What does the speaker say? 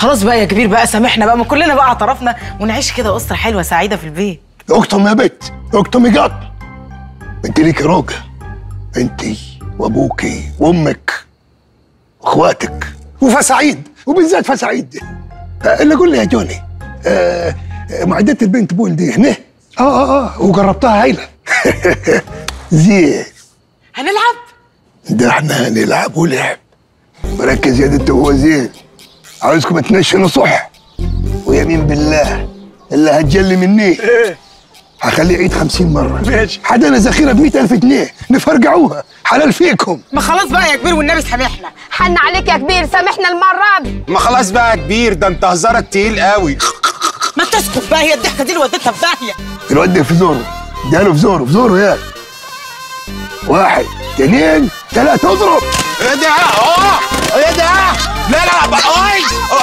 خلاص بقى يا كبير بقى، سامحنا بقى، ما كلنا بقى اعترفنا، ونعيش كده اسره حلوه سعيده في البيت. اكتم يا بت، اكتم جد. انت ليكي راجل، انت وابوكي وامك واخواتك وفسعيد، وبالذات فسعيد دي اللي قول لي يا جوني معدة البنت بون دي هنا وجربتها هايله. زين هنلعب؟ ده احنا هنلعب ولعب. مركز يا دكتور هو زين، عاوزكم اتنشنوا صح، ويمين بالله اللي هتجلي مني ايه هخليه عيد 50 مره. ماشي، حدانا ذخيره ب 100,000 جنيه نفرجعوها، حلال فيكم. ما خلاص بقى يا كبير والنبي سامحنا، حن عليك يا كبير، سامحنا المره دي. ما خلاص بقى يا كبير، ده انت هزارك تقيل قوي. ما تسكت بقى، هي الضحكه دي اللي ودتها في داهيه. الواد ده في زوره، اداله في زوره، في زوره ياك. 1 2 3 اضرب. ايه ده؟ لا لا لا.